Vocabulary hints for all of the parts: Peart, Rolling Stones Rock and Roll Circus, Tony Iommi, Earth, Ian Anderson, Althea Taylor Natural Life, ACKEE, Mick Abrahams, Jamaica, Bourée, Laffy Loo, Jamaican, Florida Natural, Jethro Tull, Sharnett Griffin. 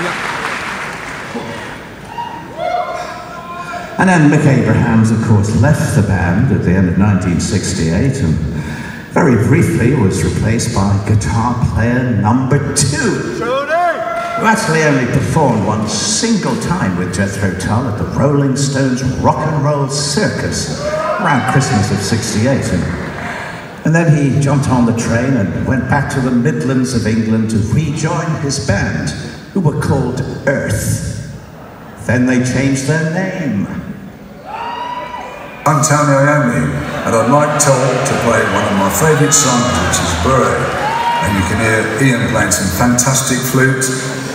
Yeah. And then Mick Abrahams, of course, left the band at the end of 1968 and very briefly was replaced by guitar player number 2. Who actually only performed one single time with Jethro Tull at the Rolling Stones Rock and Roll Circus around Christmas of '68. And then he jumped on the train and went back to the Midlands of England to rejoin his band, who were called Earth. Then they changed their name. I'm Tony Iommi, and I'd like Tull to play one of my favourite songs, which is Bourée. And you can hear Ian playing some fantastic flute,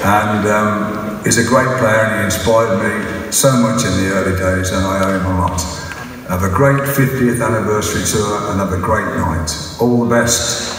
and he's a great player and he inspired me so much in the early days, and I owe him a lot. Have a great 50th anniversary tour and have a great night. All the best.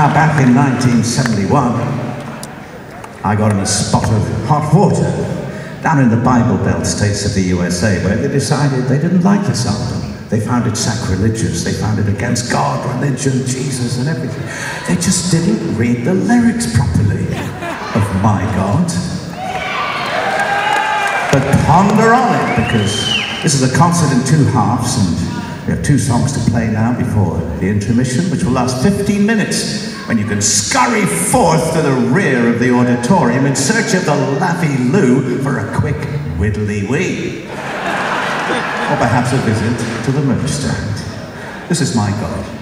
Now, back in 1971, I got in a spot of hot water down in the Bible Belt states of the USA, where they decided they didn't like this album. They found it sacrilegious, they found it against God, religion, Jesus and everything. They just didn't read the lyrics properly of My God. But ponder on it, because this is a concert in two halves, and we have two songs to play now before the intermission, which will last 15 minutes, when you can scurry forth to the rear of the auditorium in search of the Laffy Loo for a quick widdly-wee. Or perhaps a visit to the merch stand. This is My God.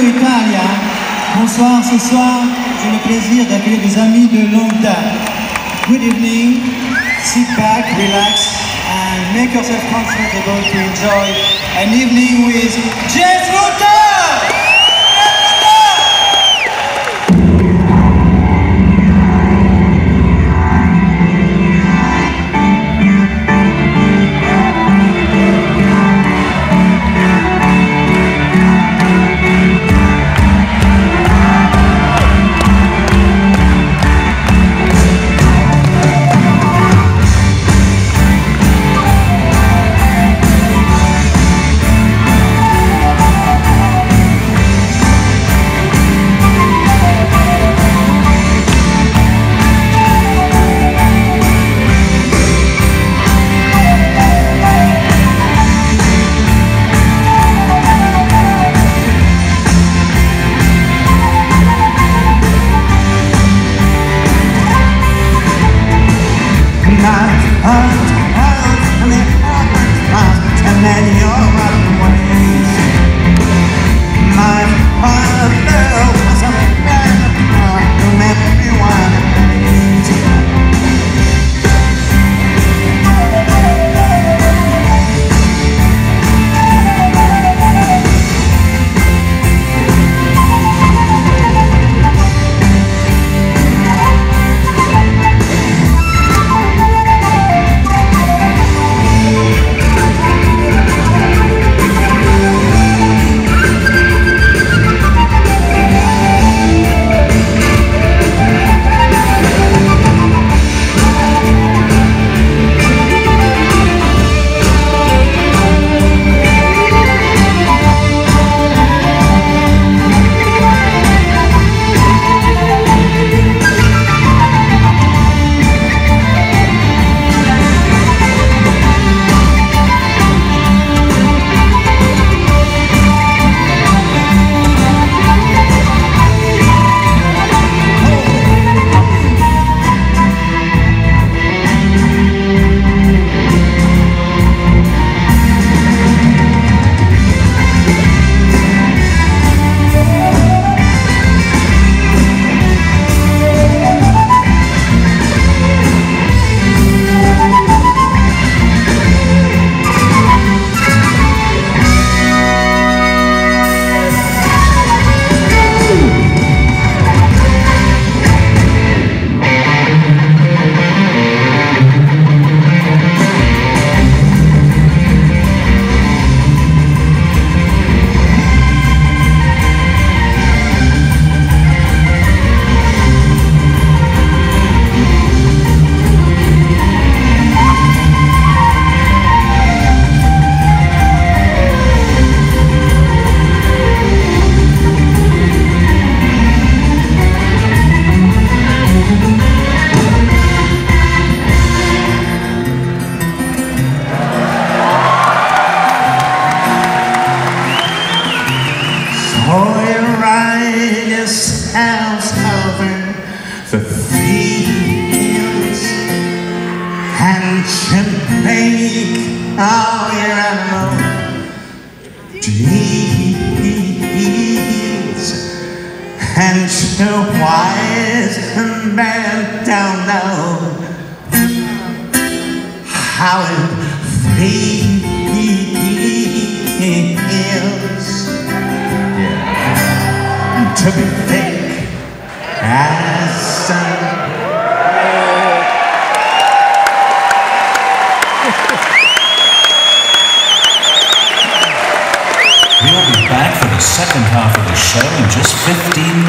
Radio Italia. Bonsoir, ce soir, j'ai le plaisir d'accueillir des amis de longue date. Good evening, sit back, relax, and make yourself comfortable to enjoy an evening with Jethro Tull. Back for the second half of the show in just 15 minutes.